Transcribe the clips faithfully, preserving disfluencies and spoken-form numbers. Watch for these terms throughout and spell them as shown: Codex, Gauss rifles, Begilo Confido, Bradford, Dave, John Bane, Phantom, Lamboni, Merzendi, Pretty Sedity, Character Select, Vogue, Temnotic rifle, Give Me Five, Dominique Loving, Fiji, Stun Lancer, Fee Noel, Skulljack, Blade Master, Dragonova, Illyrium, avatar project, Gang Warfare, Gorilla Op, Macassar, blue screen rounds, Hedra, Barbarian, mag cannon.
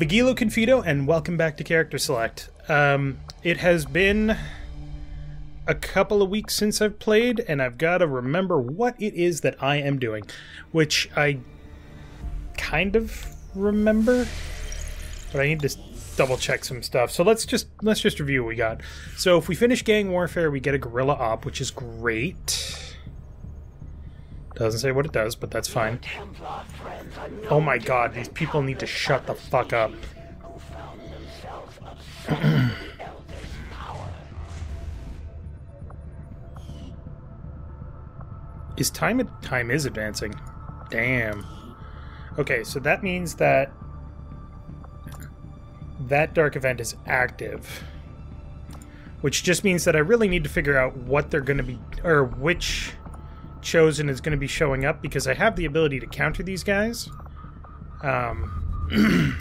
Begilo Confido, and welcome back to Character Select. Um, it has been a couple of weeks since I've played, and I've got to remember what it is that I am doing, which I kind of remember, but I need to double check some stuff. So let's just let's just review what we got. So if we finish Gang Warfare, we get a Gorilla Op, which is great. Doesn't say what it does, but that's fine. Oh my god, these people need to shut the fuck up. Is time... time is advancing. Damn. Okay, so that means that... that dark event is active. Which just means that I really need to figure out what they're gonna be... or which... Chosen is going to be showing up, because I have the ability to counter these guys. Um,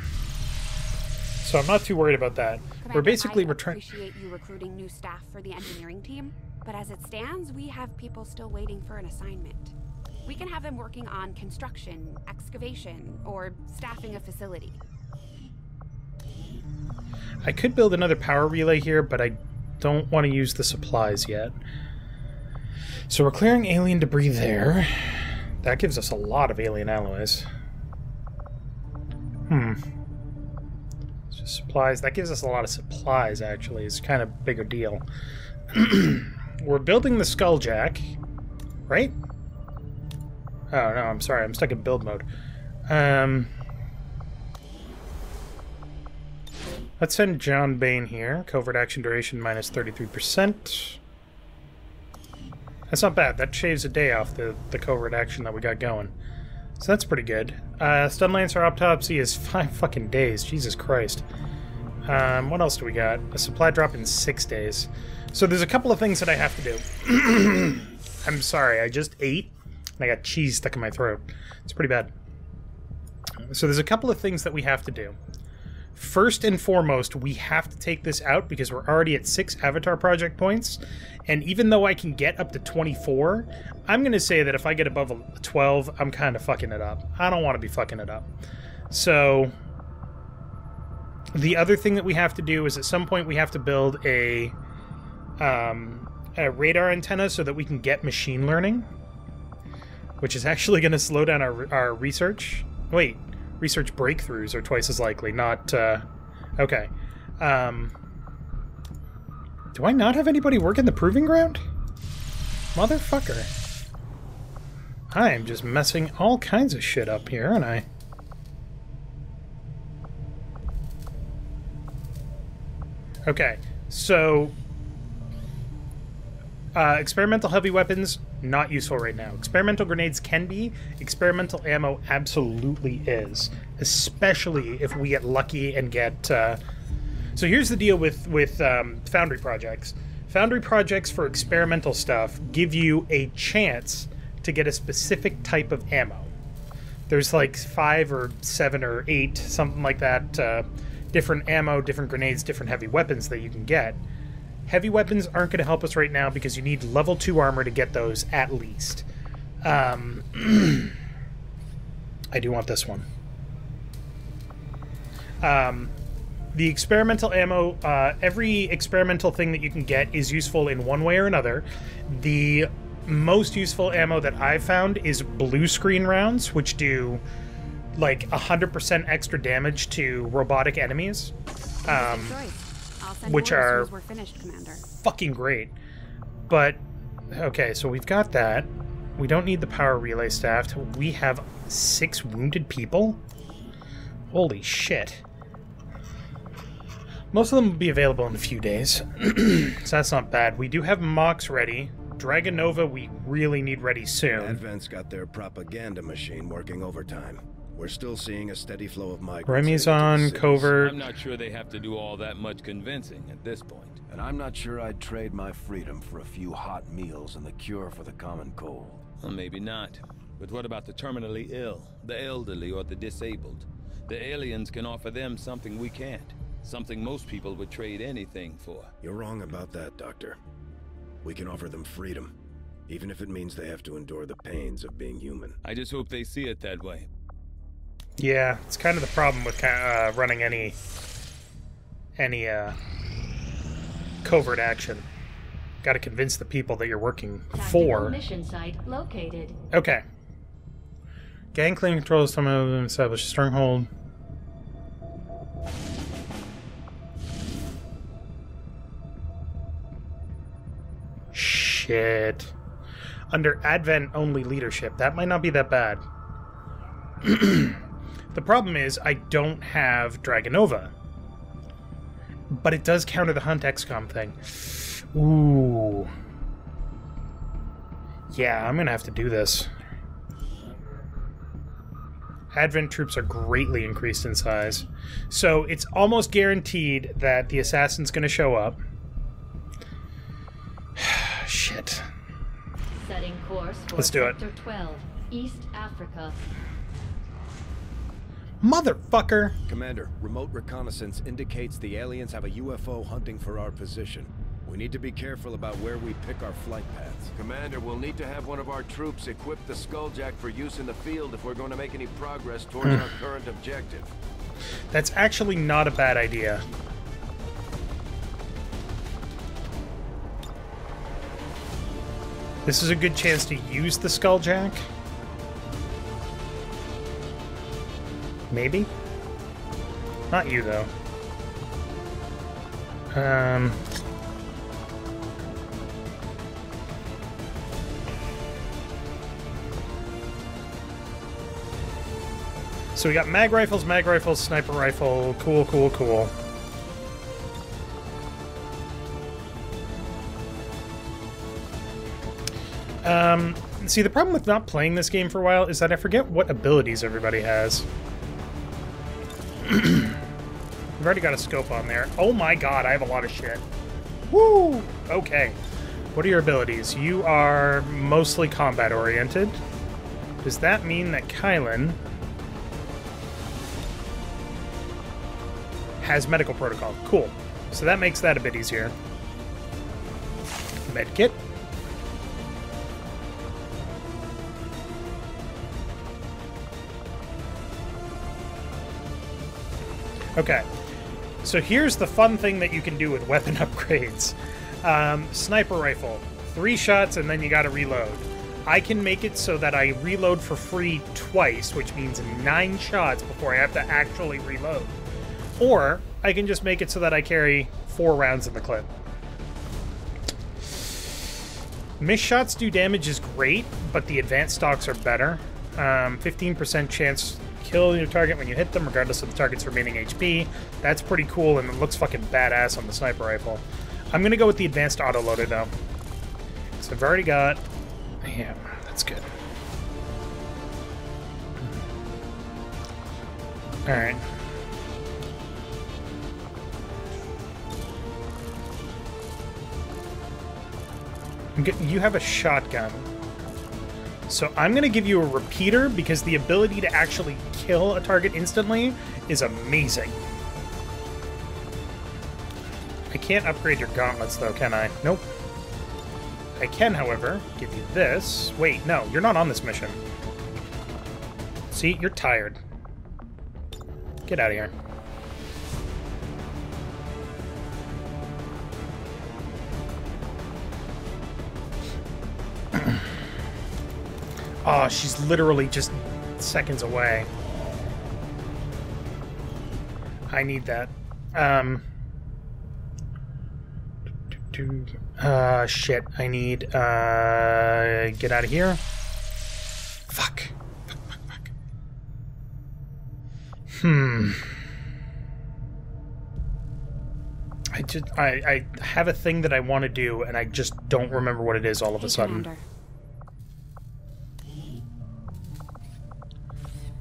so I'm not too worried about that. Commander, we're basically we're trying. I appreciate you recruiting new staff for the engineering team, but as it stands, we have people still waiting for an assignment. We can have them working on construction, excavation, or staffing a facility. I could build another power relay here, but I don't want to use the supplies yet. So we're clearing alien debris there. That gives us a lot of alien alloys. Hmm. It's just supplies. That gives us a lot of supplies, actually. It's kind of a bigger deal. We're building the Skulljack, right? Oh, no, I'm sorry. I'm stuck in build mode. Um, let's send John Bane here. Covert action duration minus thirty-three percent. That's not bad. That shaves a day off the, the covert action that we got going. So that's pretty good. Uh, Stun Lancer Autopsy is five fucking days. Jesus Christ. Um, what else do we got? A supply drop in six days. So there's a couple of things that I have to do. I'm sorry, I just ate and I got cheese stuck in my throat. It's pretty bad. So there's a couple of things that we have to do. First and foremost, we have to take this out because we're already at six avatar project points, and even though I can get up to twenty-four, I'm gonna say that if I get above twelve, I'm kind of fucking it up. I don't want to be fucking it up. So the other thing that we have to do is at some point we have to build a um, a radar antenna so that we can get machine learning, which is actually going to slow down our, our research. Wait. Research breakthroughs are twice as likely, not, uh... Okay. Um... Do I not have anybody working the Proving Ground? Motherfucker. I am just messing all kinds of shit up here, aren't I? Okay, so... Uh, experimental heavy weapons, not useful right now. Experimental grenades can be. Experimental ammo absolutely is. Especially if we get lucky and get... Uh... So here's the deal with, with um, foundry projects. Foundry projects for experimental stuff give you a chance to get a specific type of ammo. There's like five or seven or eight, something like that, uh, different ammo, different grenades, different heavy weapons that you can get. Heavy weapons aren't going to help us right now because you need level two armor to get those, at least. Um, I do want this one. Um, the experimental ammo, uh, every experimental thing that you can get is useful in one way or another. The most useful ammo that I've found is blue screen rounds, which do like one hundred percent extra damage to robotic enemies. Um... Which are finished, fucking great. But, okay, so we've got that. We don't need the power relay staffed. We have six wounded people? Holy shit. Most of them will be available in a few days. So that's not bad. We do have mocks ready. Dragonova, we really need ready soon. Advent's got their propaganda machine working overtime. We're still seeing a steady flow of migrants. Remy's on covert. I'm not sure they have to do all that much convincing at this point. And I'm not sure I'd trade my freedom for a few hot meals and the cure for the common cold. Well, maybe not. But what about the terminally ill, the elderly, or the disabled? The aliens can offer them something we can't. Something most people would trade anything for. You're wrong about that, Doctor. We can offer them freedom, even if it means they have to endure the pains of being human. I just hope they see it that way. Yeah, it's kind of the problem with uh, running any any uh, covert action. Got to convince the people that you're working for. Mission site located. Okay. Gang clean controls some of them establish a stronghold. Shit. Under Advent only leadership. That might not be that bad. The problem is I don't have Dragonova. But it does counter the Hunt X COM thing. Ooh. Yeah, I'm gonna have to do this. Advent troops are greatly increased in size. So it's almost guaranteed that the assassin's gonna show up. Shit. Setting course for Let's do it. Sector twelve, East Africa. Motherfucker! Commander, remote reconnaissance indicates the aliens have a U F O hunting for our position. We need to be careful about where we pick our flight paths. Commander, we'll need to have one of our troops equip the Skulljack for use in the field if we're going to make any progress towards our current objective. That's actually not a bad idea. This is a good chance to use the Skulljack. Maybe? Not you, though. Um... So we got mag rifles, mag rifles, sniper rifle. Cool, cool, cool. Um, see, the problem with not playing this game for a while is that I forget what abilities everybody has. I've already got a scope on there. Oh my god, I have a lot of shit. Woo! Okay. What are your abilities? You are mostly combat-oriented. Does that mean that Kylan has medical protocol? Cool. So that makes that a bit easier. Medkit. Okay. So here's the fun thing that you can do with weapon upgrades. Um, sniper rifle. Three shots and then you gotta reload. I can make it so that I reload for free twice, which means nine shots before I have to actually reload. Or I can just make it so that I carry four rounds in the clip. Missed shots do damage is great, but the advanced stocks are better. Um, fifteen percent chance to kill your target when you hit them, regardless of the target's remaining H P. That's pretty cool, and it looks fucking badass on the sniper rifle. I'm going to go with the advanced autoloader, though. So I've already got... Yeah, that's good. Alright. You have a shotgun. So I'm going to give you a repeater because the ability to actually kill a target instantly is amazing. I can't upgrade your gauntlets though, can I? Nope. I can, however, give you this. Wait, no, you're not on this mission. See, you're tired. Get out of here. Oh, she's literally just seconds away. I need that. Um. Uh, shit. I need. Uh, get out of here. Fuck. Fuck, fuck, fuck. Hmm. I just. I, I have a thing that I want to do, and I just don't remember what it is all of a sudden.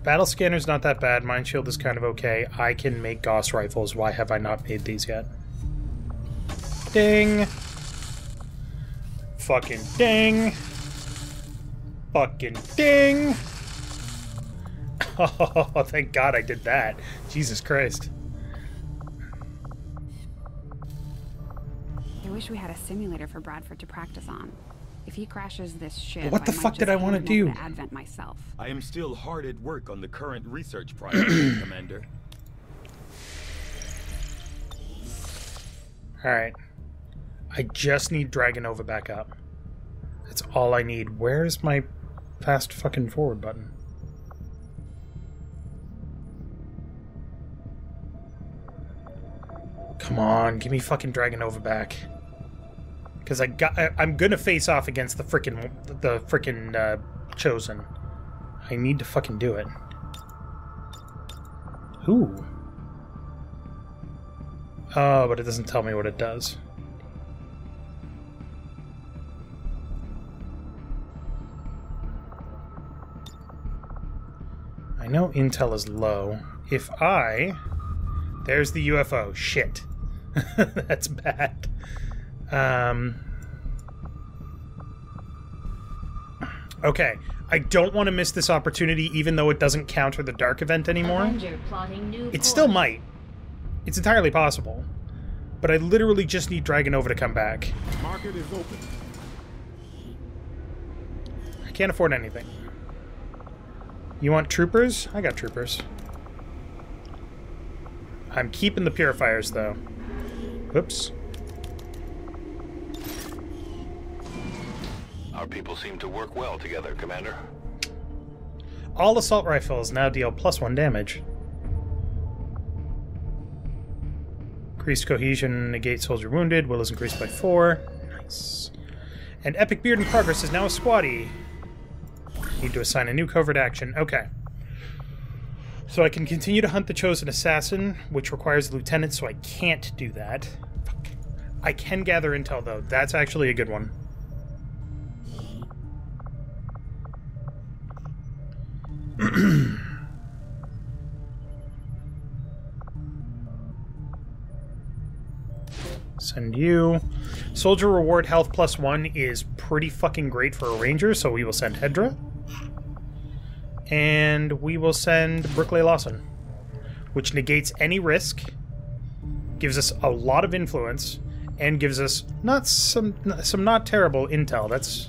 Battle scanner's not that bad. Mine shield is kind of okay. I can make Gauss rifles. Why have I not made these yet? Ding. Fucking ding. Fucking ding. Oh, thank God I did that. Jesus Christ. I wish we had a simulator for Bradford to practice on. If he crashes this ship, what the fuck did I want to do? Advent myself. I am still hard at work on the current research project, Commander. All right. I just need Dragonova back up. That's all I need. Where's my fast fucking forward button? Come on, give me fucking Dragonova back. Because I got, I, I'm gonna face off against the frickin' the frickin' uh, Chosen. I need to fucking do it. Ooh. Oh, but it doesn't tell me what it does. I know intel is low. If I... There's the U F O. Shit. That's bad. Um, okay, I don't want to miss this opportunity, even though it doesn't counter the dark event anymore. It still might. It's entirely possible. But I literally just need Dragonova to come back. Market is open. I can't afford anything. You want troopers? I got troopers. I'm keeping the purifiers, though. Oops. Our people seem to work well together, Commander. All assault rifles now deal plus one damage. Increased cohesion negates soldier wounded. Will is increased by four. Nice. And Epic Beard in progress is now a squatty. Need to assign a new covert action. Okay. So I can continue to hunt the Chosen Assassin, which requires a lieutenant, so I can't do that. Fuck. I can gather intel, though. That's actually a good one. Send you. Soldier reward health plus one is pretty fucking great for a ranger, so we will send Hedra. And we will send Brookley Lawson, which negates any risk, gives us a lot of influence, and gives us not some some not terrible intel. That's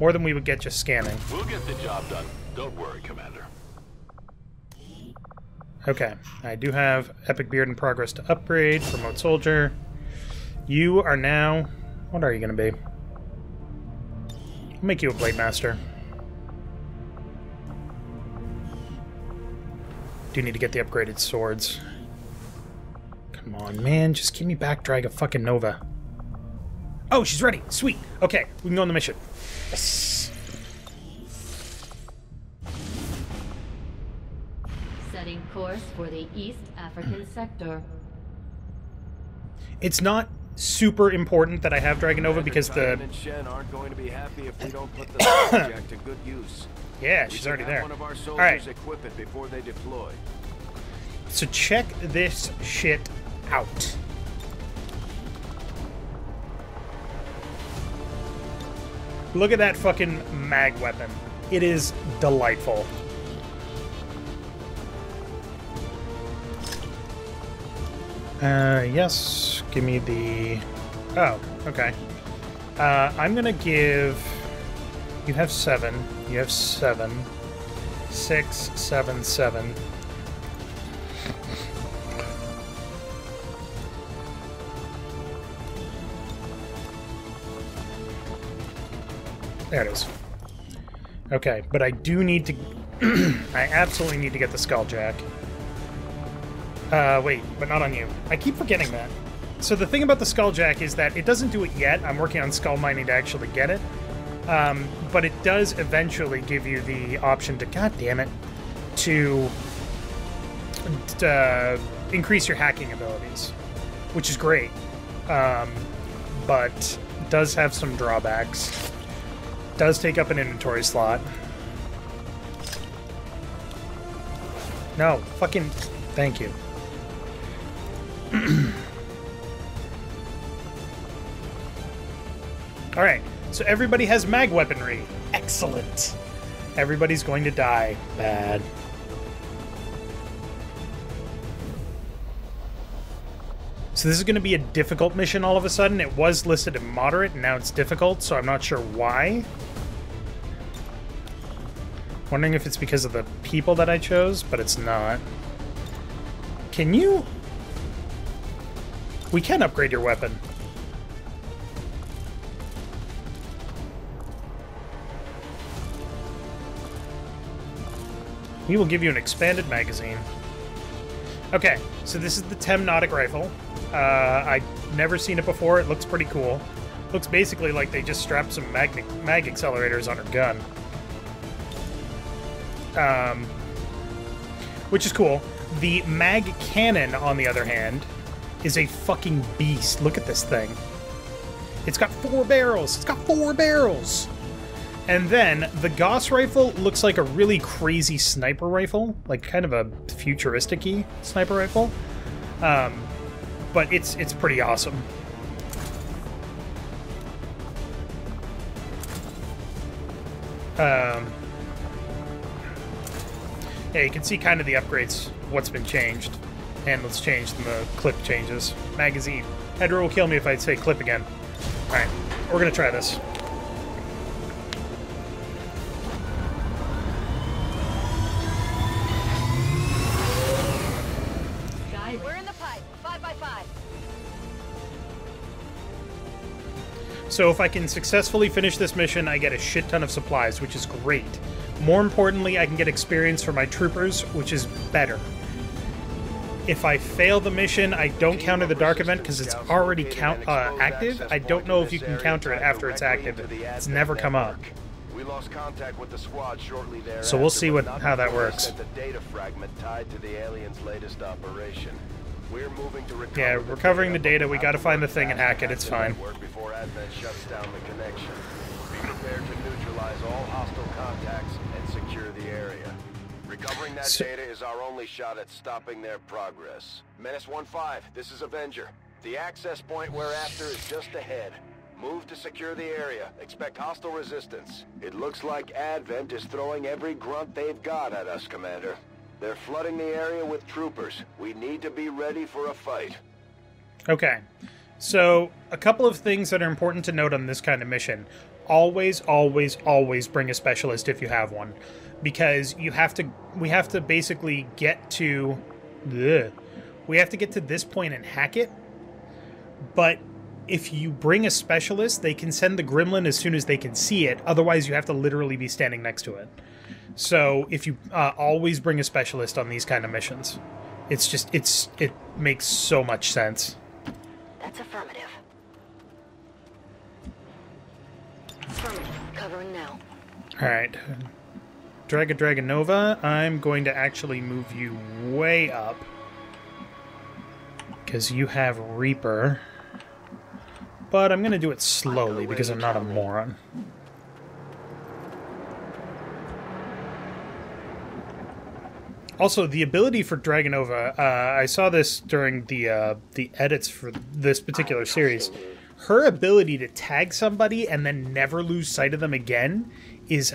more than we would get just scanning. We'll get the job done. Don't worry, Commander. Okay, I do have Epic Beard in progress to upgrade, promote soldier. You are now... What are you going to be? I'll make you a Blade Master. Do need to get the upgraded swords. Come on, man. Just give me back Draga fucking Nova. Oh, she's ready. Sweet. Okay, we can go on the mission. Yes. Course for the East African sector. It's not super important that I have Dragonova because the aren't going to be happy if we don't put the project to good use. Yeah, she's already there. One of our soldiers. All right. Equip it before they deploy. So check this shit out. Look at that fucking mag weapon. It is delightful. Uh, yes, give me the... Oh, okay. Uh, I'm gonna give... You have seven. You have seven. Six, seven, seven. There it is. Okay, but I do need to... I absolutely need to get the Skulljack. Uh, wait, but not on you. I keep forgetting that. So the thing about the Skulljack is that it doesn't do it yet. I'm working on skull mining to actually get it. Um, but it does eventually give you the option to, god damn it, to uh, increase your hacking abilities, which is great. Um, but does have some drawbacks. Does take up an inventory slot. No, fucking thank you. All right, so everybody has mag weaponry. Excellent. Everybody's going to die. Bad. So this is going to be a difficult mission all of a sudden. It was listed in moderate, and now it's difficult, so I'm not sure why. Wondering if it's because of the people that I chose, but it's not. Can you... We can upgrade your weapon. We will give you an expanded magazine. Okay, so this is the Temnotic rifle. Uh, I've never seen it before. It looks pretty cool. Looks basically like they just strapped some mag, mag accelerators on her gun. Um, which is cool. The mag cannon, on the other hand, is a fucking beast. Look at this thing. It's got four barrels. It's got four barrels. And then the Gauss rifle looks like a really crazy sniper rifle, like kind of a futuristic-y sniper rifle. Um, but it's it's pretty awesome. Um, Yeah, you can see kind of the upgrades, what's been changed. Handles changed and the clip changes. Magazine. Hedra will kill me if I say clip again. Alright, we're gonna try this. We're in the pipe. Five by five. So if I can successfully finish this mission, I get a shit ton of supplies, which is great. More importantly, I can get experience for my troopers, which is better. If I fail the mission, I don't counter the Dark Event because it's already count, uh, active. I don't know if you can counter it after it's active. It's never come up. We lost contact with the squad shortly thereafter. So we'll see what how that works. Yeah, recovering the data. We got to find the thing and hack it. It's fine. Before Advent shuts down the connection. Be prepared to neutralize all hostile contacts and secure the area. Recovering that so, data is our only shot at stopping their progress. Menace one five, this is Avenger. The access point we're after is just ahead. Move to secure the area. Expect hostile resistance. It looks like Advent is throwing every grunt they've got at us, Commander. They're flooding the area with troopers. We need to be ready for a fight. Okay. So, a couple of things that are important to note on this kind of mission. Always, always, always bring a specialist if you have one. Because you have to, we have to basically get to, ugh, we have to get to this point and hack it. But if you bring a specialist, they can send the Gremlin as soon as they can see it. Otherwise, you have to literally be standing next to it. So if you uh, always bring a specialist on these kind of missions, it's just, it's, it makes so much sense. That's affirmative. Affirmative. Covering now. All right. Draga Dragonova, I'm going to actually move you way up because you have Reaper, but I'm going to do it slowly because I'm not a moron. Also, the ability for Dragonova, uh, I saw this during the uh, the edits for this particular series. Her ability to tag somebody and then never lose sight of them again is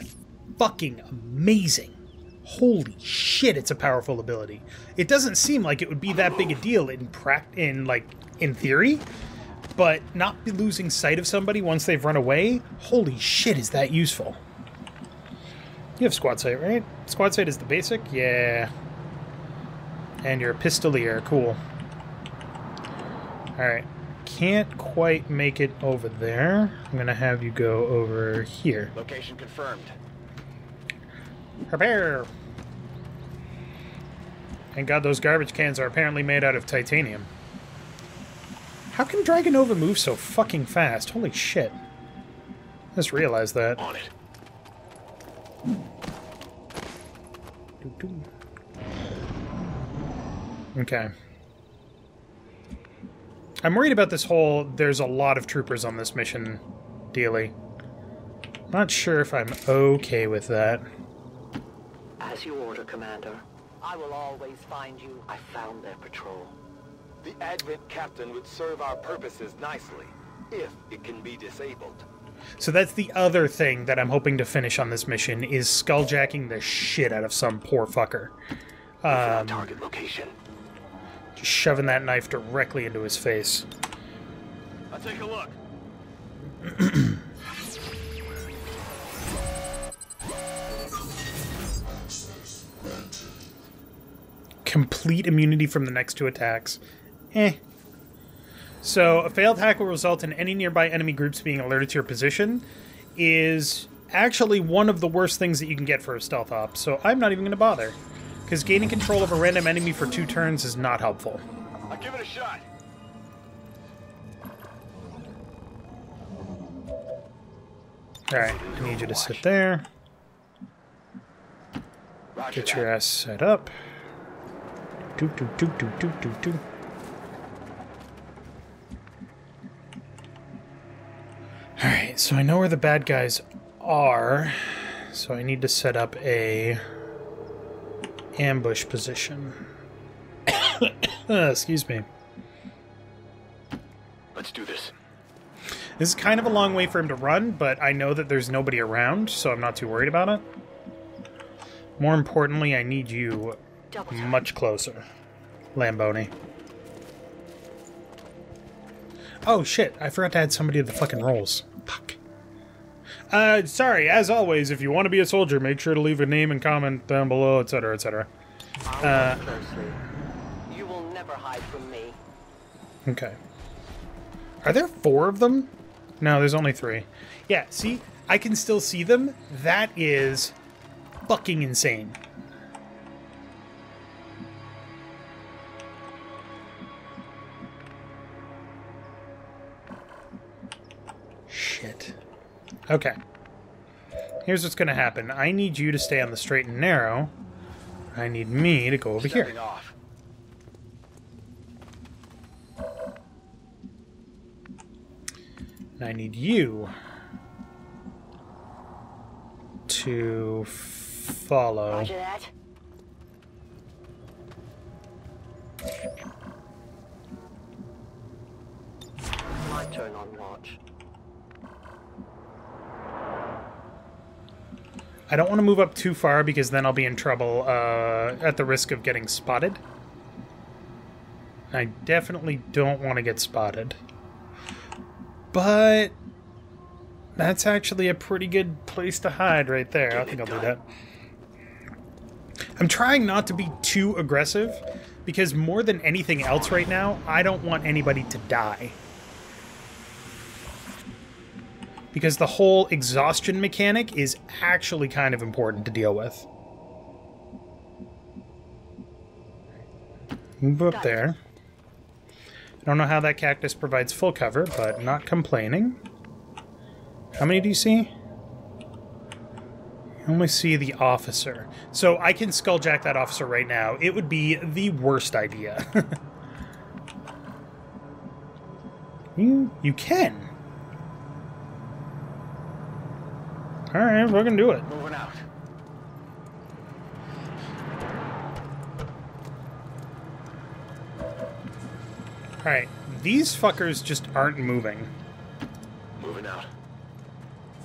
fucking amazing. Holy shit, it's a powerful ability. It doesn't seem like it would be that big a deal in prac in like in theory, but not be losing sight of somebody once they've run away, holy shit, is that useful. You have squad sight, right? Squad sight is the basic. Yeah. And you're a pistolier, cool. All right. Can't quite make it over there. I'm going to have you go over here. Location confirmed. Repair! Thank God those garbage cans are apparently made out of titanium. How can Dragonova move so fucking fast? Holy shit. I just realized that. On it. Okay. I'm worried about this whole there's a lot of troopers on this mission dealy. Not sure if I'm okay with that. As you order, Commander. I will always find you. I found their patrol. The Advent captain would serve our purposes nicely, if it can be disabled. So that's the other thing that I'm hoping to finish on this mission, is skulljacking the shit out of some poor fucker. Um, target location. Just shoving that knife directly into his face. I'll take a look. Complete immunity from the next two attacks. Eh. So, a failed hack will result in any nearby enemy groups being alerted to your position is actually one of the worst things that you can get for a stealth op, so I'm not even going to bother. Because gaining control of a random enemy for two turns is not helpful. I'll give it a shot. Alright, I need you to sit there. Get your ass set up. Doop, doop, doop, doop, doop, doop, doop. Alright, so I know where the bad guys are, so I need to set up a ambush position. uh, excuse me. Let's do this. This is kind of a long way for him to run, but I know that there's nobody around, so I'm not too worried about it. More importantly, I need you much closer, Lamboni. Oh shit, I forgot to add somebody to the fucking rolls. Fuck. Uh, sorry, as always, if you want to be a soldier, make sure to leave a name and comment down below, et cetera, et cetera. Uh, you will never hide from me. Okay. Are there four of them? No, there's only three. Yeah, see? I can still see them. That is fucking insane. Shit. Okay. Here's what's going to happen. I need you to stay on the straight and narrow. I need me to go over here. Off. And I need you to follow. Roger that. My turn on watch. I don't want to move up too far because then I'll be in trouble uh, at the risk of getting spotted. I definitely don't want to get spotted. But that's actually a pretty good place to hide right there. I think I'll do that. I'm trying not to be too aggressive because more than anything else right now, I don't want anybody to die. Because the whole exhaustion mechanic is actually kind of important to deal with. Move up there. I don't know how that cactus provides full cover, but not complaining. How many do you see? I only see the officer. So I can skulljack that officer right now. It would be the worst idea. you, you can. All right, we're gonna do it. Moving out. All right, these fuckers just aren't moving. Moving out.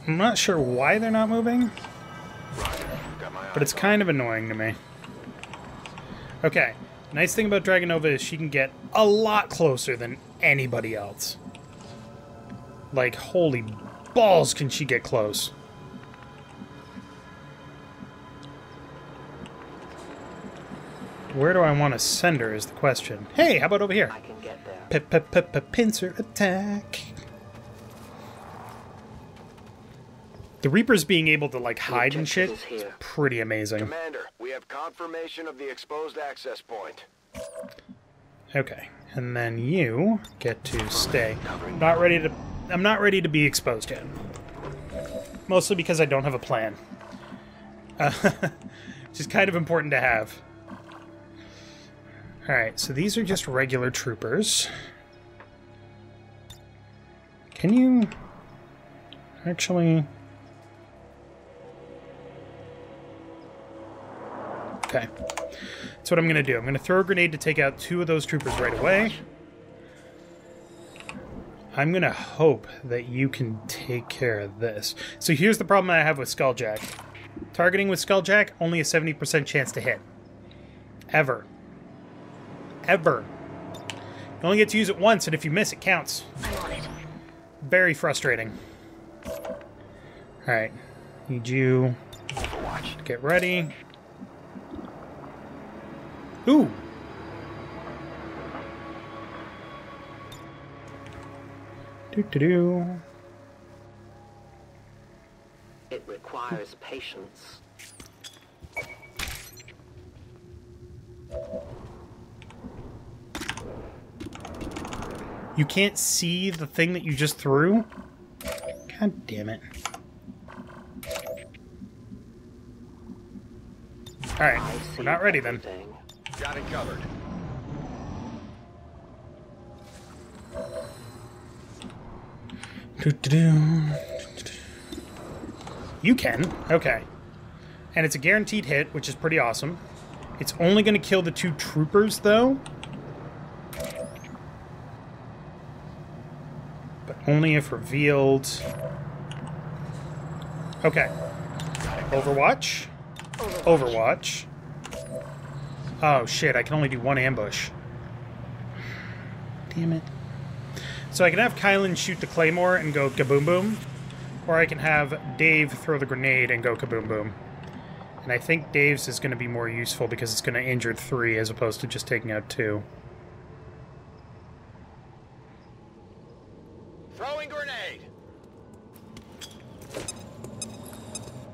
I'm not sure why they're not moving, but it's kind of annoying to me. Okay, nice thing about Dragonova is she can get a lot closer than anybody else. Like, holy balls, can she get close? Where do I want to send her is the question. Hey, how about over here? I can get there. P-p-p-p-pincer attack. The Reaper's being able to like hide and shit is pretty amazing. Commander, we have confirmation of the exposed access point. Okay, and then you get to stay. I'm not ready to. I'm not ready to be exposed yet. Mostly because I don't have a plan, uh, which is kind of important to have. Alright, so these are just regular troopers. Can you actually... Okay. That's what I'm going to do. I'm going to throw a grenade to take out two of those troopers right away. I'm going to hope that you can take care of this. So here's the problem I have with Skulljack. Targeting with Skulljack, only a seventy percent chance to hit. Ever. Ever. You only get to use it once, and if you miss, it counts. I'm on it. Very frustrating. Alright. Need you to get ready. Ooh! Do-do-do. It requires patience. You can't see the thing that you just threw? God damn it. Alright, we're not ready then. Got it covered. You can? Okay. And it's a guaranteed hit, which is pretty awesome. It's only going to kill the two troopers, though. But only if revealed. Okay. Overwatch. Overwatch. Oh, shit. I can only do one ambush. Damn it. So I can have Kylan shoot the claymore and go kaboom boom. Or I can have Dave throw the grenade and go kaboom boom. And I think Dave's is going to be more useful because it's going to injure three as opposed to just taking out two. Throwing grenade!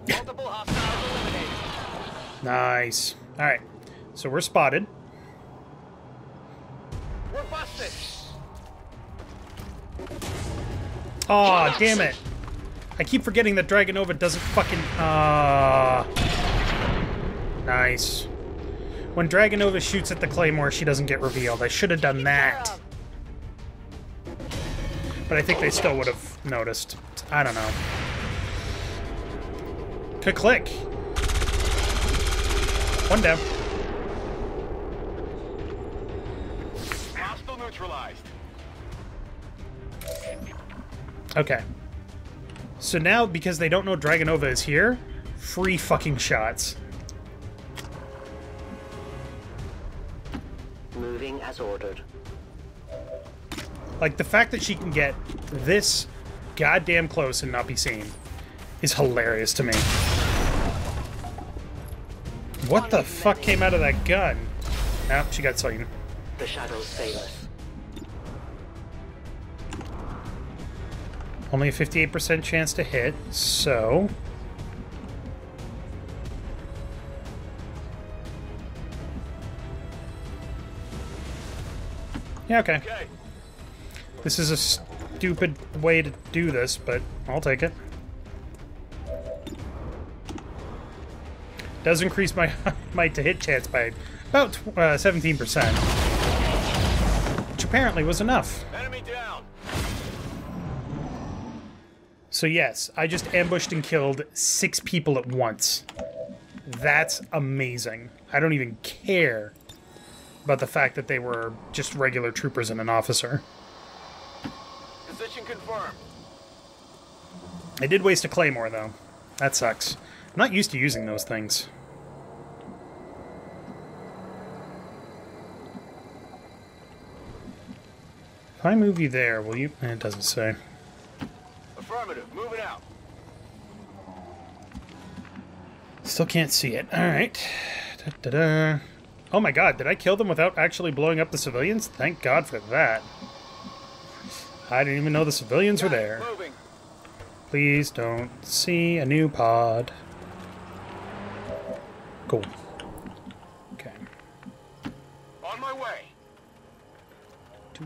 Multiple hostiles eliminated. Nice. Alright. So we're spotted. We're busted! Aw, oh, damn it! I keep forgetting that Dragonova doesn't fucking... Uh... Nice. When Dragonova shoots at the claymore, she doesn't get revealed. I should have done that. But I think they still would have noticed. I don't know. Click-click. One down. Hostile neutralized. Okay. So now, because they don't know Dragonova is here, free fucking shots. Moving as ordered. Like, the fact that she can get this goddamn close and not be seen is hilarious to me. What the fuck came out of that gun? Nope, she got seen. The shadows save us. Only a fifty-eight percent chance to hit, so... Yeah, okay. okay. This is a stupid way to do this, but I'll take it. Does increase my my to hit chance by about uh, seventeen percent. Which apparently was enough. Enemy down. So yes, I just ambushed and killed six people at once. That's amazing. I don't even care about the fact that they were just regular troopers and an officer. Position confirmed. I did waste a claymore, though. That sucks. I'm not used to using those things. If I move you there, will you... It doesn't say. Affirmative. Moving out. Still can't see it. All right. Da, da, da. Oh my god, did I kill them without actually blowing up the civilians? Thank god for that. I didn't even know the civilians were there. Moving. Please don't see a new pod. Cool. Okay. On my way. Two.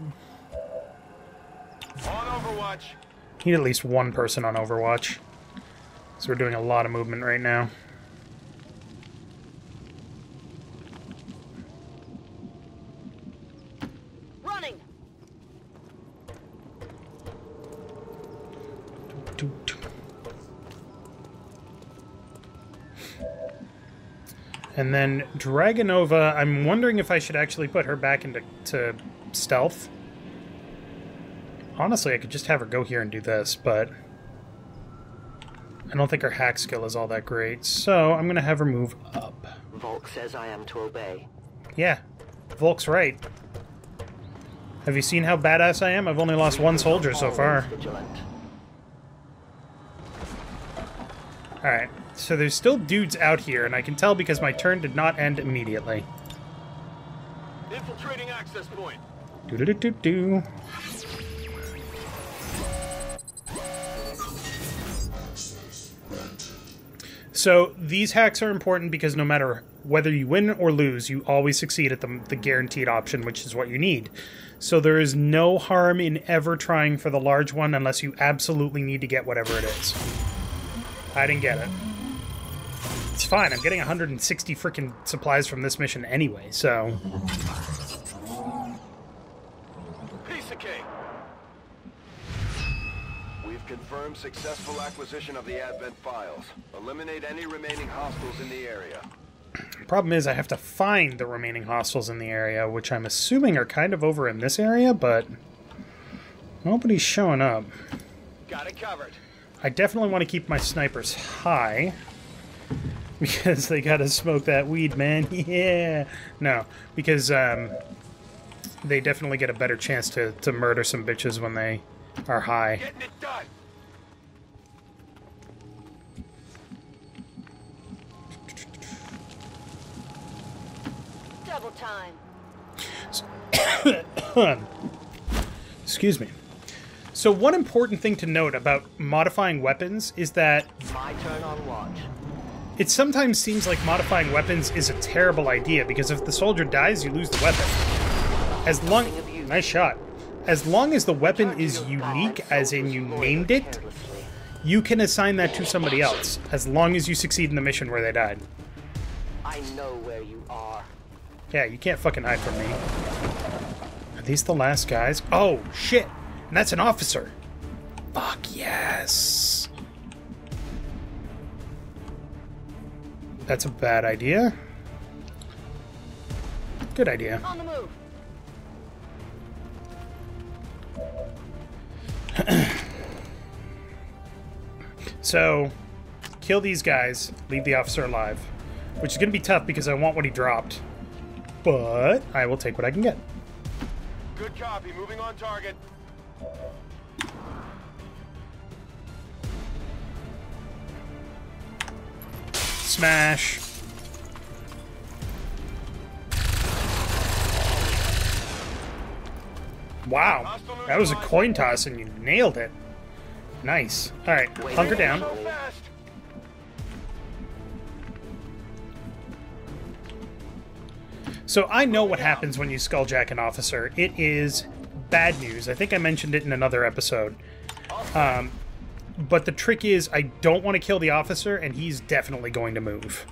On Overwatch. Need at least one person on Overwatch. So we're doing a lot of movement right now. Running. And then Dragonova, I'm wondering if I should actually put her back into to stealth. Honestly, I could just have her go here and do this, but I don't think her hack skill is all that great, so I'm going to have her move up. Volk says I am to obey. Yeah, Volk's right. Have you seen how badass I am? I've only lost one soldier so far. Alright, so there's still dudes out here, and I can tell because my turn did not end immediately. Infiltrating access point. Do-do-do-do-do. So these hacks are important because no matter whether you win or lose, you always succeed at the, the guaranteed option, which is what you need. So there is no harm in ever trying for the large one unless you absolutely need to get whatever it is. I didn't get it. It's fine, I'm getting one hundred sixty freaking supplies from this mission anyway, so... Piece of cake! We've confirmed successful acquisition of the Advent files. Eliminate any remaining hostiles in the area. Problem is, I have to find the remaining hostiles in the area, which I'm assuming are kind of over in this area, but... nobody's showing up. Got it covered. I definitely want to keep my snipers high. Because they gotta smoke that weed, man. Yeah. No, because um, they definitely get a better chance to, to murder some bitches when they are high. Getting it done. Double time. Excuse me. So one important thing to note about modifying weapons is that... My turn on watch. It sometimes seems like modifying weapons is a terrible idea, because if the soldier dies, you lose the weapon. As long... Nice shot. As long as the weapon is unique, as in you named it, you can assign that to somebody else, as long as you succeed in the mission where they died. I know where you are. Yeah, you can't fucking hide from me. Are these the last guys? Oh, shit! And that's an officer! Fuck yes! That's a bad idea. Good idea. On the move. So, kill these guys, leave the officer alive. Which is going to be tough because I want what he dropped. But I will take what I can get. Good copy, moving on target. Smash. Wow. That was a coin toss and you nailed it. Nice. Alright, hunker down. So I know what happens when you Skulljack an officer. It is bad news. I think I mentioned it in another episode. Um... But the trick is, I don't want to kill the officer, and he's definitely going to move.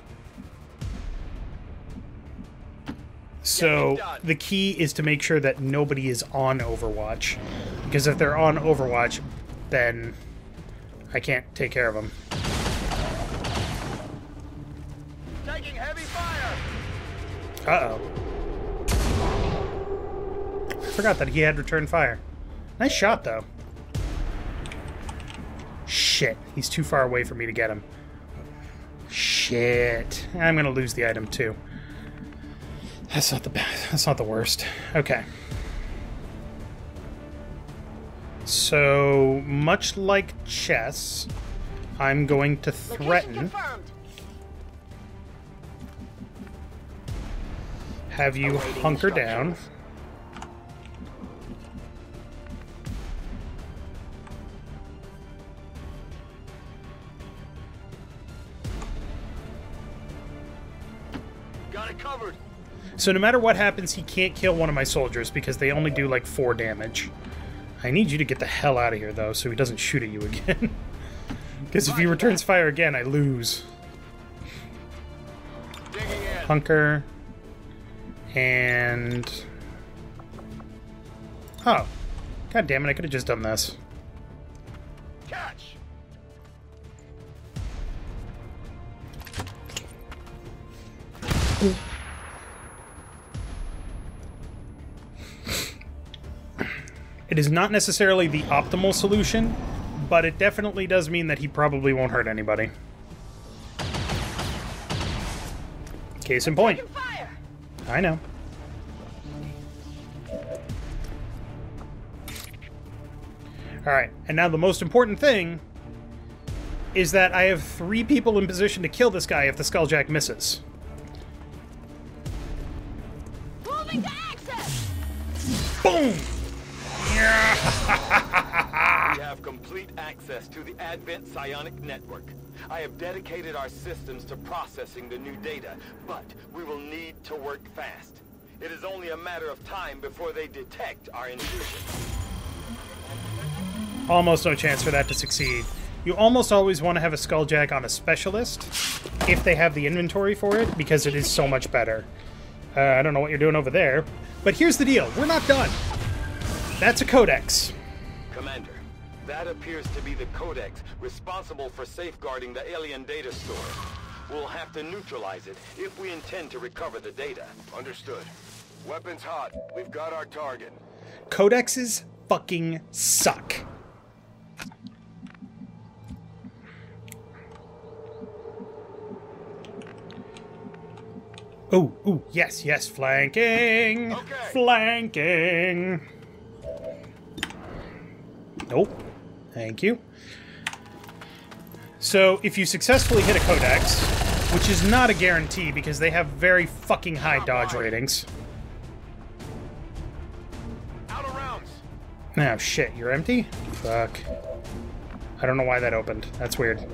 So, the key is to make sure that nobody is on Overwatch. Because if they're on Overwatch, then I can't take care of them. Taking heavy fire! Uh-oh. I forgot that he had return fire. Nice shot, though. Shit, he's too far away for me to get him. Shit. I'm gonna lose the item too. That's not the best. That's not the worst. Okay. So, much like chess, I'm going to threaten. Have you hunker down. So no matter what happens, he can't kill one of my soldiers because they only do like four damage. I need you to get the hell out of here though, so he doesn't shoot at you again. Because if he returns fire again, I lose. Hunker. And... oh. God damn it, I could have just done this. Catch. Ooh. It is not necessarily the optimal solution, but it definitely does mean that he probably won't hurt anybody. Case in point. I know. Alright, and now the most important thing is that I have three people in position to kill this guy if the Skulljack misses. Moving to access! Boom! Yeah. We have complete access to the Advent psionic network. I have dedicated our systems to processing the new data, but we will need to work fast. It is only a matter of time before they detect our intrusion. Almost no chance for that to succeed. You almost always want to have a Skulljack on a specialist if they have the inventory for it, because it is so much better. Uh, I don't know what you're doing over there, but here's the deal. We're not done. That's a Codex. Commander, that appears to be the Codex responsible for safeguarding the alien data store. We'll have to neutralize it if we intend to recover the data. Understood. Weapons hot. We've got our target. Codexes fucking suck. Oh, oh, yes, yes, flanking, okay. Flanking. Nope, thank you. So if you successfully hit a Codex, which is not a guarantee because they have very fucking high dodge ratings. Out of rounds. Oh shit, you're empty? Fuck. I don't know why that opened. That's weird.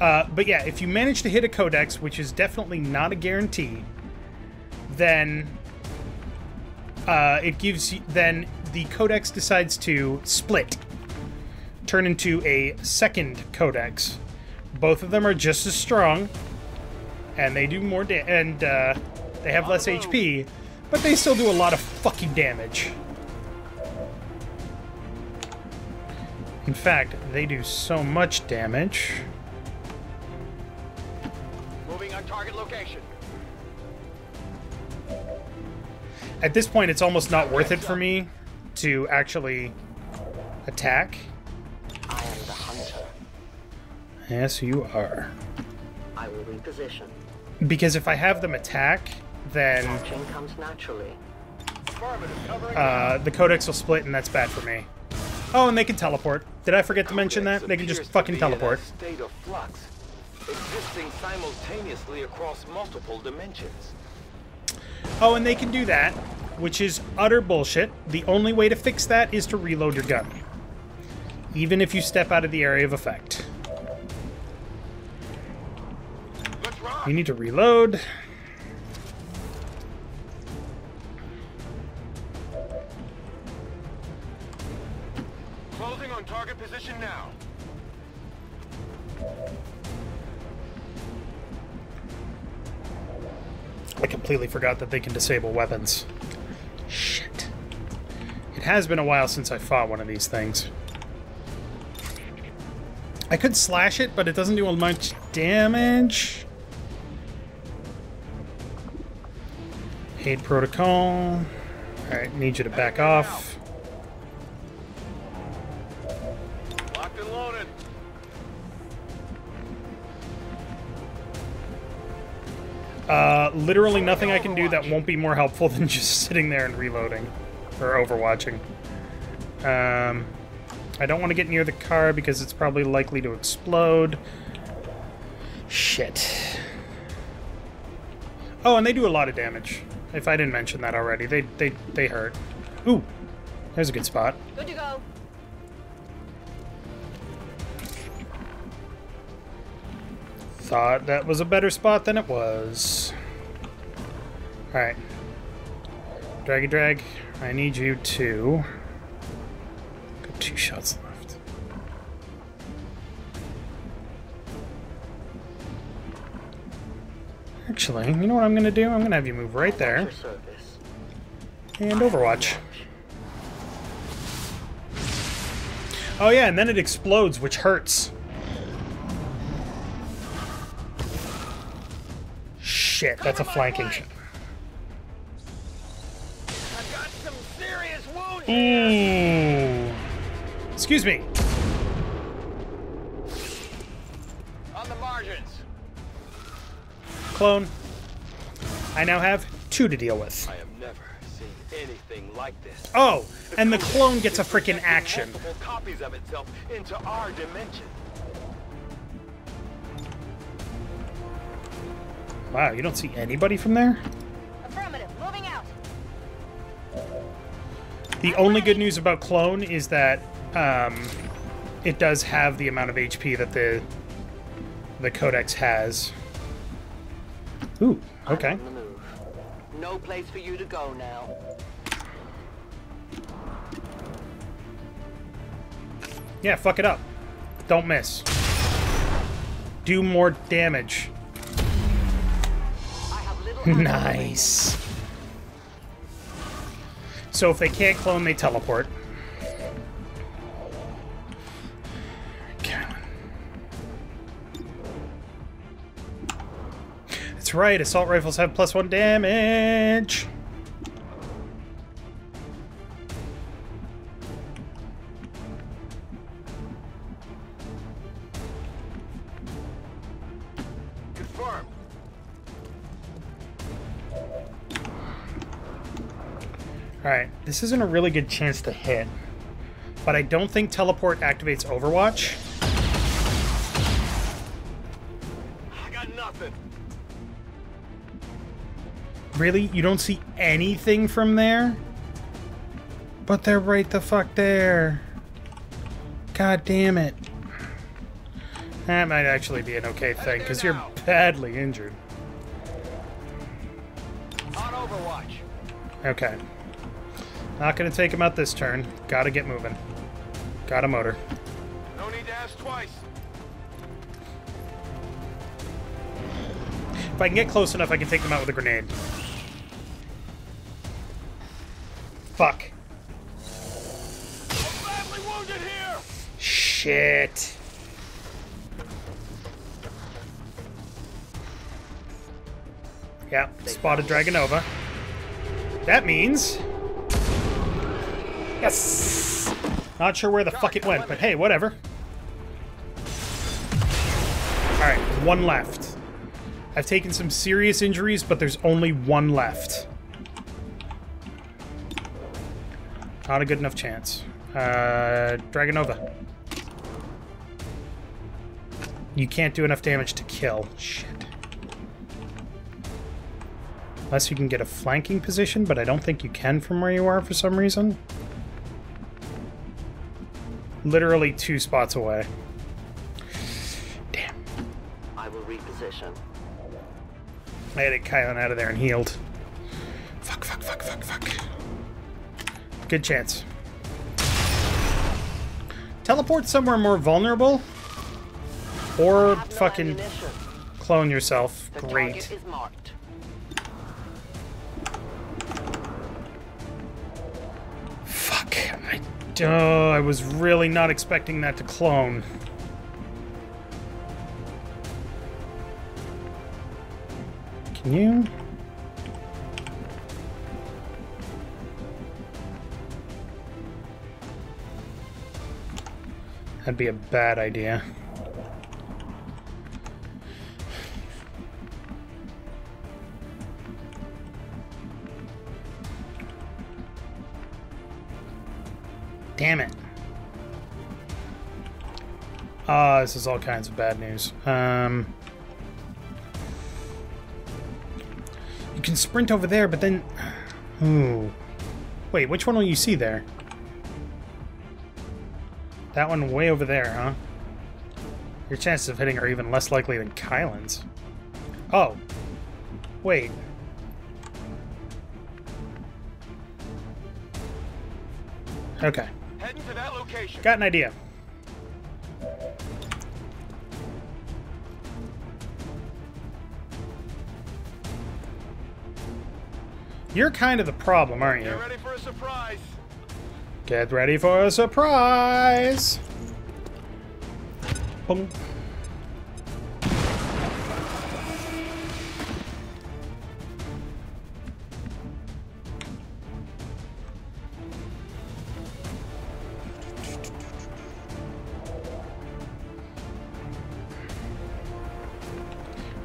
Uh, but yeah, if you manage to hit a Codex, which is definitely not a guarantee, then uh, it gives you, then the Codex decides to split, turn into a second Codex. Both of them are just as strong, and they do more da- and uh, they have less H P, but they still do a lot of fucking damage. In fact, they do so much damage. Target location. At this point, it's almost not worth it for me to actually attack. I am the hunter. Yes, you are. I will reposition. Because if I have them attack, then comes naturally. Uh, the Codex will split, and that's bad for me. Oh, and they can teleport. Did I forget to mention that? They can just fucking teleport. State of flux. Existing simultaneously across multiple dimensions. Oh, and they can do that, which is utter bullshit. The only way to fix that is to reload your gun, even if you step out of the area of effect. You need to reload. Closing on target position now. I completely forgot that they can disable weapons. Shit. It has been a while since I fought one of these things. I could slash it, but it doesn't do much damage. Aid protocol. Alright, need you to back off. Locked and loaded. Uh, literally nothing I can do that won't be more helpful than just sitting there and reloading. Or overwatching. Um, I don't want to get near the car because it's probably likely to explode. Shit. Oh, and they do a lot of damage. If I didn't mention that already. They, they, they hurt. Ooh! There's a good spot. Good to go. Thought that was a better spot than it was. Alright. Draggy Drag, I need you to... Got two shots left. Actually, you know what I'm gonna do? I'm gonna have you move right there. And Overwatch. Oh yeah, and then it explodes, which hurts. Shit, that's a flanking shot. I've got some serious wounds here. Excuse me. On the margins. Clone. I now have two to deal with. I have never seen anything like this. Oh, and the clone gets a freaking action. Copies of itself into our dimension. Wow, you don't see anybody from there? Affirmative, moving out. The only good news about clone is that um, it does have the amount of H P that the the Codex has. Ooh, okay. No place for you to go now. Yeah, fuck it up. Don't miss. Do more damage. I have little nice. So if they can't clone, they teleport. That's right, assault rifles have plus one damage. Confirmed. Alright, this isn't a really good chance to hit, but I don't think teleport activates Overwatch. I got nothing. Really? You don't see anything from there? But they're right the fuck there. God damn it. That might actually be an okay thing, because you're badly injured. On Overwatch. Okay. Not gonna take him out this turn. Gotta get moving. Gotta motor. No need to ask twice. If I can get close enough, I can take them out with a grenade. Fuck. I'm badly wounded here. Shit. Yeah, spotted Dragonova. That means yes. Not sure where the fuck it went, but hey, whatever. All right, one left. I've taken some serious injuries, but there's only one left. Not a good enough chance. Uh, Dragonova. You can't do enough damage to kill. Shit. Unless you can get a flanking position, but I don't think you can from where you are for some reason. Literally two spots away. Damn. I will reposition. I had to get Kylan out of there and healed. Fuck, fuck, fuck, fuck, fuck. Good chance. Teleport somewhere more vulnerable. Or fucking clone yourself. Great. Fuck. I, oh, I was really not expecting that to clone. You that'd be a bad idea. Damn it. Ah, uh, this is all kinds of bad news. Um You can sprint over there, but then... Ooh. Wait, which one will you see there? That one way over there, huh? Your chances of hitting are even less likely than Kylan's. Oh. Wait. Okay. Heading to that location. Got an idea. You're kind of the problem, aren't you? Get ready for a surprise. Get ready for a surprise. Boom.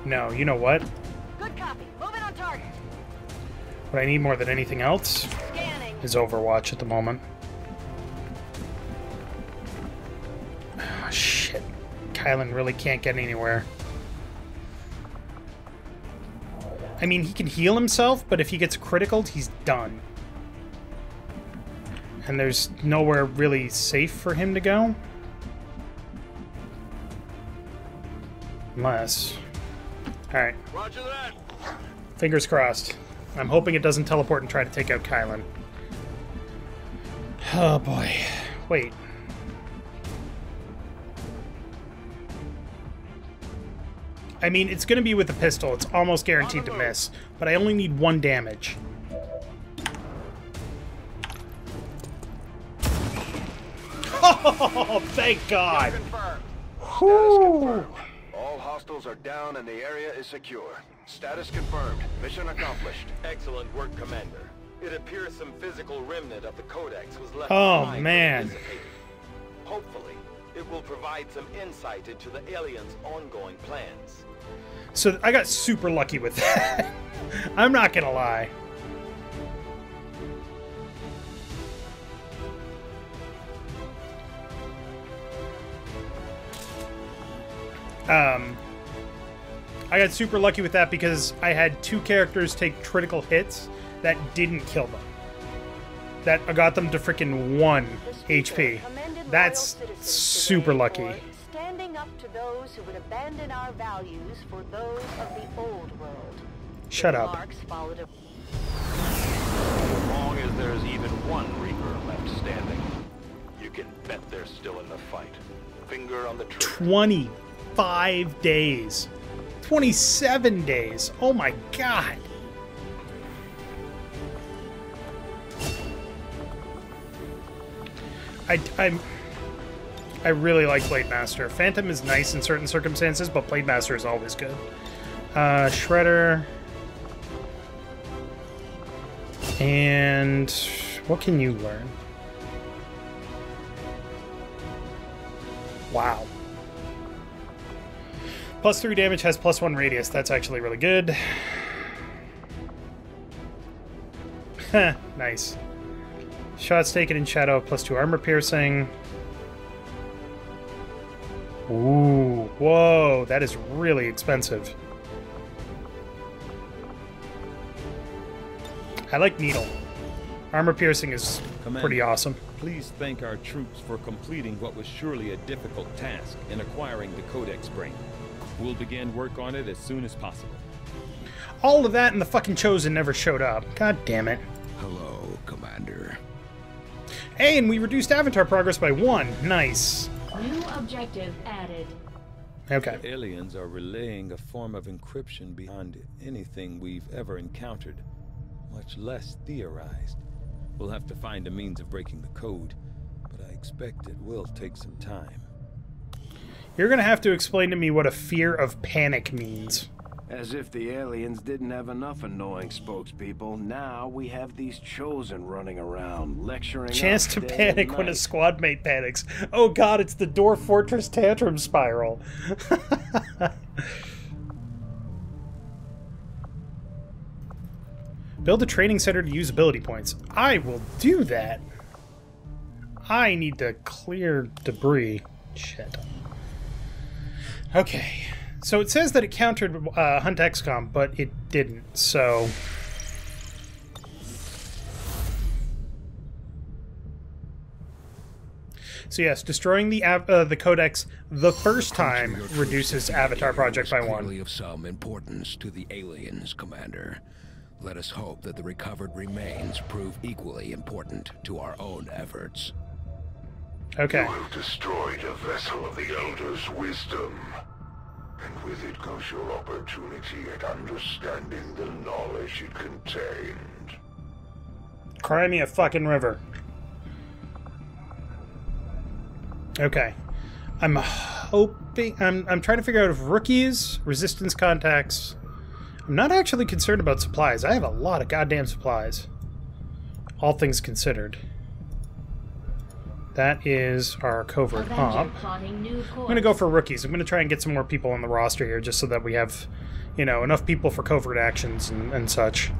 No, you know what? Good copy. What I need more than anything else. Scan his Overwatch at the moment. Oh, shit. Kylan really can't get anywhere. I mean, he can heal himself, but if he gets critical, he's done. And there's nowhere really safe for him to go. Unless... Alright. Roger that! Fingers crossed. I'm hoping it doesn't teleport and try to take out Kylan. Oh boy. Wait. I mean, it's going to be with a pistol. It's almost guaranteed to miss. But I only need one damage. Oh, thank God! Whoo! All hostiles are down and the area is secure. Status confirmed. Mission accomplished. Excellent work, Commander. It appears some physical remnant of the Codex was left. Oh, man. Hopefully, it will provide some insight into the aliens' ongoing plans. So I got super lucky with that. I'm not gonna lie. Um, I got super lucky with that because I had two characters take critical hits that didn't kill them. That got them to freaking one H P. That's super lucky. Standing up to those who would abandon our values for those of the old world. Shut up. As long as there's even one Reaper left standing, you can bet they're still in the fight. Finger on the trigger. Twenty. Five days. twenty-seven days. Oh my God. I, I'm, I really like Blade Master. Phantom is nice in certain circumstances, but Blade Master is always good. Uh, Shredder. And what can you learn? Wow. Plus three damage has plus one radius. That's actually really good. Nice. Shots taken in shadow, plus two armor piercing. Ooh, whoa, that is really expensive. I like needle. Armor piercing is Commander, pretty awesome. Please thank our troops for completing what was surely a difficult task in acquiring the Codex brain. We'll begin work on it as soon as possible. All of that and the fucking Chosen never showed up. God damn it. Hello, Commander. Hey, and we reduced avatar progress by one. Nice. New objective added. Okay. The aliens are relaying a form of encryption beyond anything we've ever encountered, much less theorized. We'll have to find a means of breaking the code, but I expect it will take some time. You're gonna have to explain to me what a fear of panic means. As if the aliens didn't have enough annoying spokespeople, now we have these Chosen running around, lecturing. Chance to panic when a squad mate panics. Oh God, it's the Dwarf Fortress tantrum spiral. Build a training center to use ability points. I will do that. I need to clear debris. Shit. Okay, so it says that it countered uh, Hunt X COM, but it didn't, so... So yes, destroying the uh, the Codex the first time reduces Avatar Project by one. ...of some importance to the aliens, Commander. Let us hope that the recovered remains prove equally important to our own efforts. Okay. You have destroyed a vessel of the Elder's wisdom, and with it goes your opportunity at understanding the knowledge it contained. Cry me a fucking river. Okay. I'm hoping... I'm, I'm trying to figure out if rookies, resistance contacts... I'm not actually concerned about supplies. I have a lot of goddamn supplies. All things considered. That is our covert op. I'm going to go for rookies. I'm going to try and get some more people on the roster here just so that we have, you know, enough people for covert actions and, and such.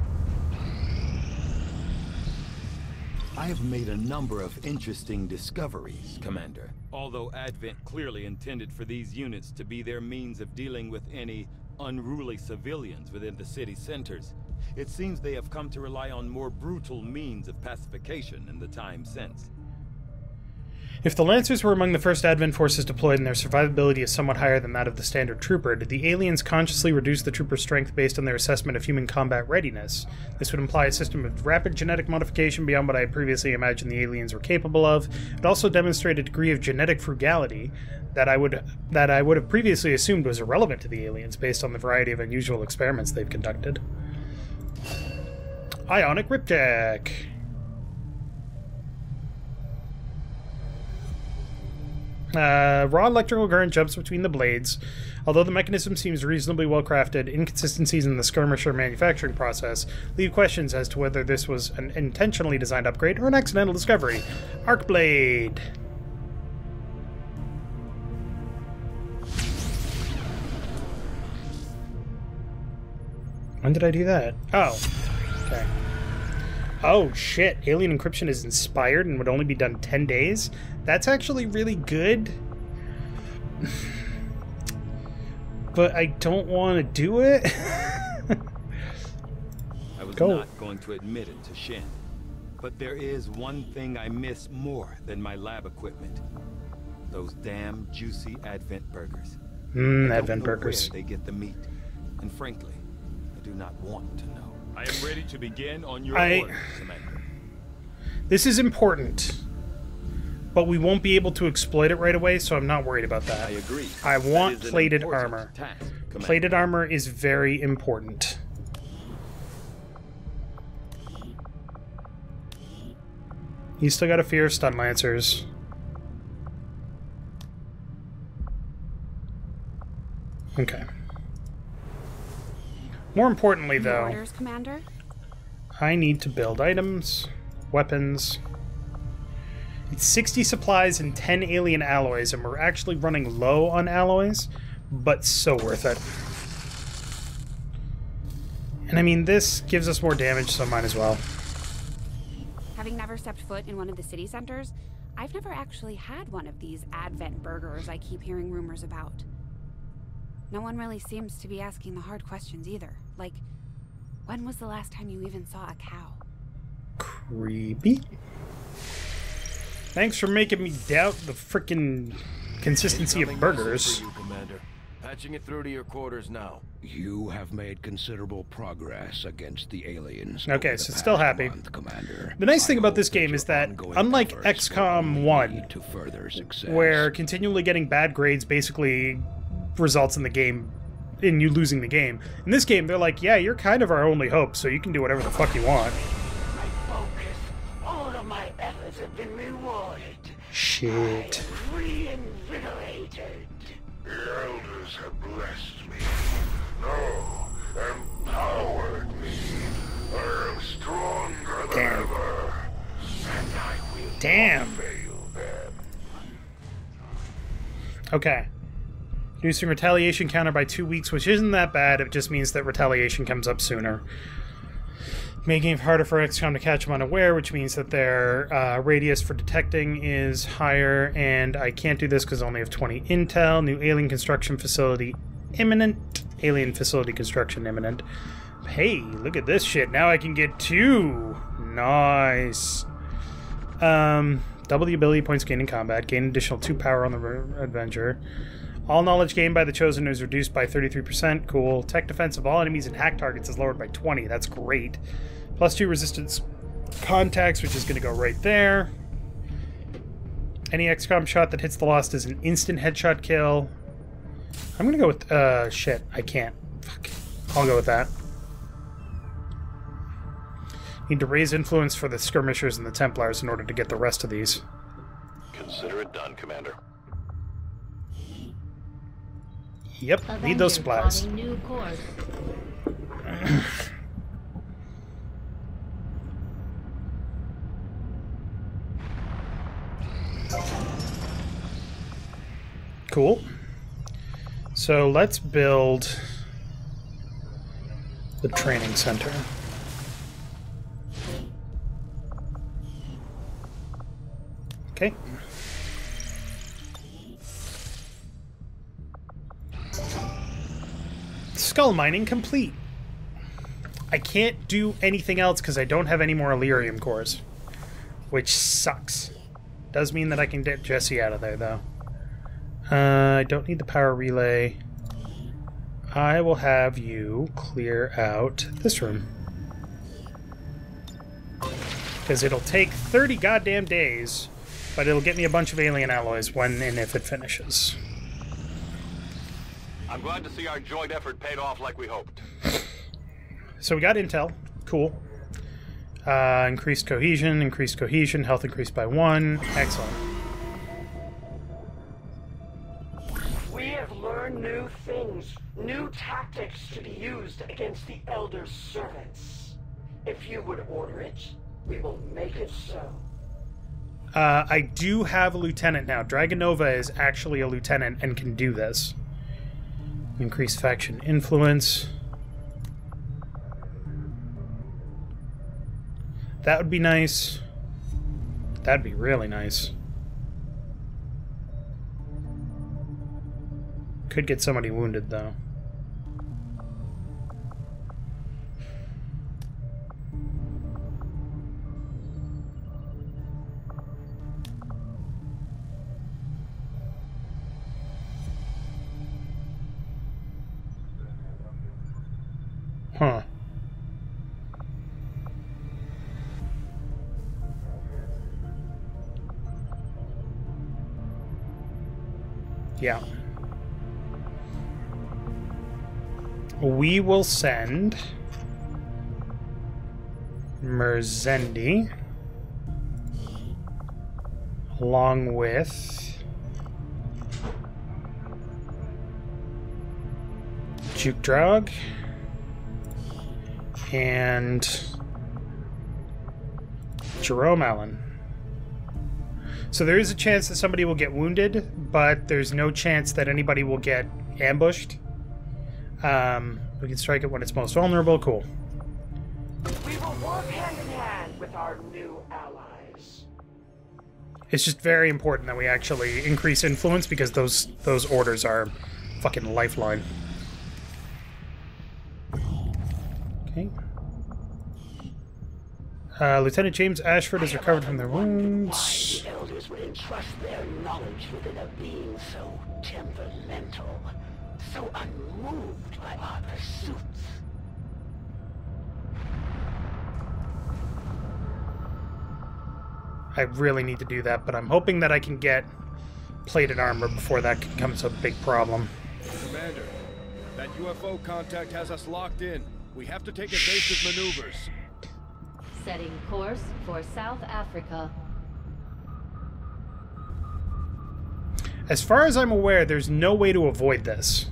I have made a number of interesting discoveries, Commander. Although Advent clearly intended for these units to be their means of dealing with any unruly civilians within the city centers, it seems they have come to rely on more brutal means of pacification in the time since. If the Lancers were among the first Advent forces deployed and their survivability is somewhat higher than that of the standard trooper, did the aliens consciously reduce the trooper's strength based on their assessment of human combat readiness? This would imply a system of rapid genetic modification beyond what I had previously imagined the aliens were capable of. It also demonstrated a degree of genetic frugality that I would that I would have previously assumed was irrelevant to the aliens based on the variety of unusual experiments they've conducted. Ionic Ripjack! Uh, raw electrical current jumps between the blades. Although the mechanism seems reasonably well crafted, inconsistencies in the skirmisher manufacturing process leave questions as to whether this was an intentionally designed upgrade or an accidental discovery. Arc Blade! When did I do that? Oh. Okay. Oh shit, alien encryption is inspired and would only be done ten days? That's actually really good. But I don't want to do it. I was Go. not going to admit it to Shin. But there is one thing I miss more than my lab equipment. Those damn juicy Advent burgers. Mmm, Advent burgers. Where they get the meat. And frankly, I do not want to know. I am ready to begin on your I... order, Commander. This is important, but we won't be able to exploit it right away, so I'm not worried about that. I agree. I want plated armor. Task, plated armor is very important. You still gotta fear Stun Lancers. Okay. More importantly, though, orders, Commander? I need to build items, weapons. It's sixty supplies and ten alien alloys, and we're actually running low on alloys, but so worth it. And I mean, this gives us more damage, so might as well. Having never stepped foot in one of the city centers, I've never actually had one of these Advent burgers I keep hearing rumors about. No one really seems to be asking the hard questions either. Like, when was the last time you even saw a cow? Creepy. Thanks for making me doubt the frickin' consistency of burgers. You, Commander. Patching it through to your quarters now. You have made considerable progress against the aliens. Okay, so still happy. Month, Commander. The nice I thing about this game is that, unlike X COM one, to further success, where continually getting bad grades basically results in the game in you losing the game. In this game, they're like, yeah, you're kind of our only hope, so you can do whatever the fuck you want. My focus, all of my efforts have been rewarded. Shit. I'm reinvigorated. The elders have blessed me. No, empowered me. I am stronger than Damn. ever. And I will Damn. not fail them. Okay. Reducing retaliation counter by two weeks, which isn't that bad. It just means that retaliation comes up sooner, making it harder for X COM to catch them unaware, which means that their uh, radius for detecting is higher. And I can't do this because I only have twenty intel. New alien construction facility imminent. Alien facility construction imminent. Hey, look at this shit! Now I can get two. Nice. Um, double the ability points gained in combat. Gain additional two power on the Avenger. All knowledge gained by the Chosen is reduced by thirty-three percent. Cool. Tech defense of all enemies and hack targets is lowered by twenty. That's great. Plus two resistance contacts, which is going to go right there. Any X COM shot that hits the lost is an instant headshot kill. I'm going to go with... Uh, shit. I can't. Fuck. I'll go with that. Need to raise influence for the skirmishers and the Templars in order to get the rest of these. Consider it done, Commander. Yep, Avenger need those supplies. New Cool. So let's build the training center. Okay. Skull mining complete. I can't do anything else because I don't have any more Illyrium cores, which sucks. Does mean that I can get Jesse out of there, though. Uh, I don't need the power relay. I will have you clear out this room. Because it'll take thirty goddamn days, but it'll get me a bunch of alien alloys when and if it finishes. I'm glad to see our joint effort paid off like we hoped. So we got intel. Cool. Uh, increased cohesion, increased cohesion, health increased by one. Excellent. We have learned new things, new tactics to be used against the Elder Servants. If you would order it, we will make it so. Uh, I do have a lieutenant now. Dragonova is actually a lieutenant and can do this. Increased faction influence. That would be nice. That'd be really nice. Could get somebody wounded, though. Huh. Yeah. We will send Merzendi along with Jukedraug and Jerome Allen. So there is a chance that somebody will get wounded, but there's no chance that anybody will get ambushed. Um, we can strike it when it's most vulnerable. Cool. We will work hand in hand with our new allies. It's just very important that we actually increase influence because those those orders are fucking lifeline. Okay. Uh, Lieutenant James Ashford is recovered from their wounds. Why the elders would entrust their knowledge within a being so temperamental, so unmoved by our pursuits. I really need to do that, but I'm hoping that I can get plated armor before that becomes a big problem. Commander, that U F O contact has us locked in. We have to take evasive maneuvers. Setting course for South Africa. As far as I'm aware, there's no way to avoid this.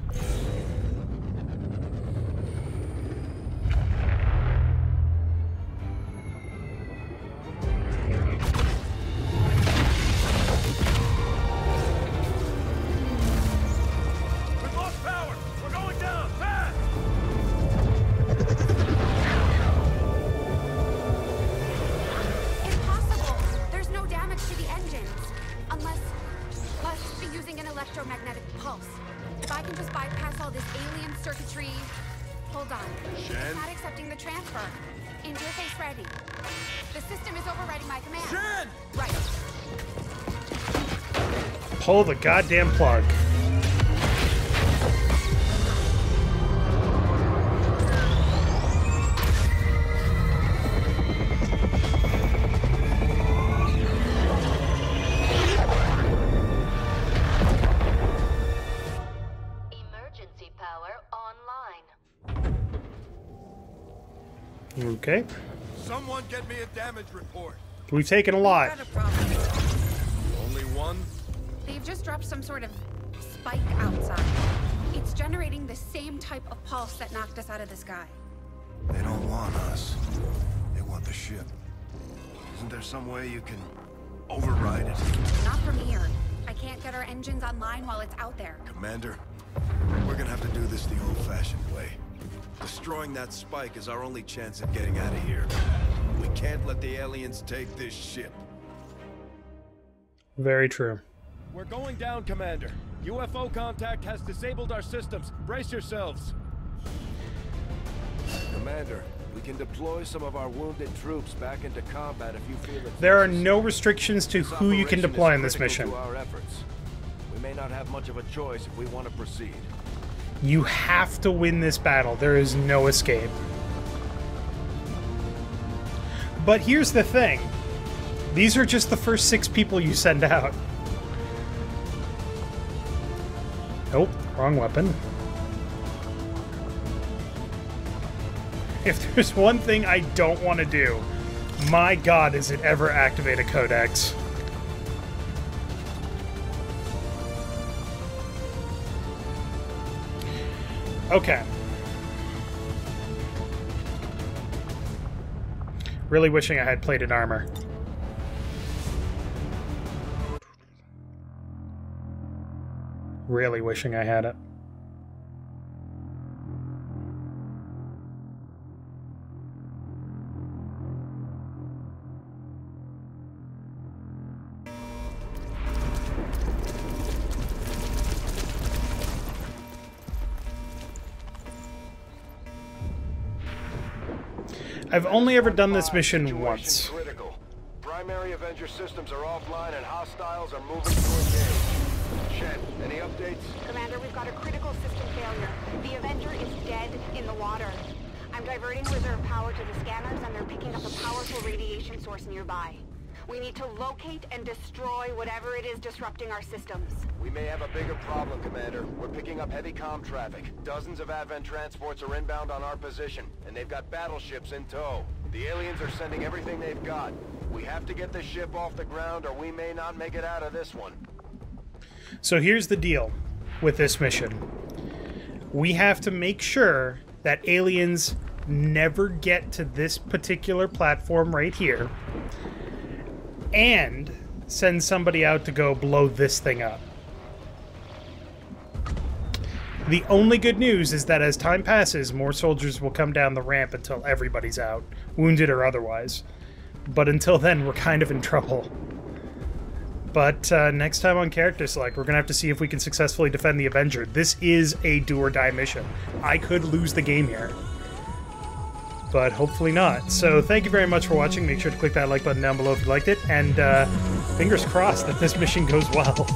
Pull the goddamn plug. Emergency power online. Okay. Someone get me a damage report. We've taken a lot. Only one? They've just dropped some sort of spike outside. It's generating the same type of pulse that knocked us out of the sky. They don't want us. They want the ship. Isn't there some way you can override it? Not from here. I can't get our engines online while it's out there. Commander, we're gonna have to do this the old-fashioned way. Destroying that spike is our only chance at getting out of here. We can't let the aliens take this ship. Very true. We're going down, Commander. U F O contact has disabled our systems. Brace yourselves. Commander, we can deploy some of our wounded troops back into combat if you feel it. There are no restrictions to who you can deploy in this mission. Our efforts. We may not have much of a choice if we want to proceed. You have to win this battle. There is no escape. But here's the thing. These are just the first six people you send out. Nope, wrong weapon. If there's one thing I don't want to do, my god, is it ever activate a Codex. Okay. Really wishing I had plated armor. Really wishing I had it. I've only ever done this mission once. Critical. Primary Avenger systems are offline and hostiles are moving to engage. Shen, any updates? Commander, we've got a critical system failure. The Avenger is dead in the water. I'm diverting reserve power to the scanners and they're picking up a powerful radiation source nearby. We need to locate and destroy whatever it is disrupting our systems. We may have a bigger problem, Commander. We're picking up heavy comm traffic. Dozens of Advent transports are inbound on our position, and they've got battleships in tow. The aliens are sending everything they've got. We have to get this ship off the ground, or we may not make it out of this one. So here's the deal with this mission. We have to make sure that aliens never get to this particular platform right here, and send somebody out to go blow this thing up. The only good news is that as time passes, more soldiers will come down the ramp until everybody's out, wounded or otherwise. But until then, we're kind of in trouble. But uh, next time on Character Select, we're going to have to see if we can successfully defend the Avenger. This is a do-or-die mission. I could lose the game here. But hopefully not. So thank you very much for watching. Make sure to click that like button down below if you liked it, and uh, fingers crossed that this mission goes well.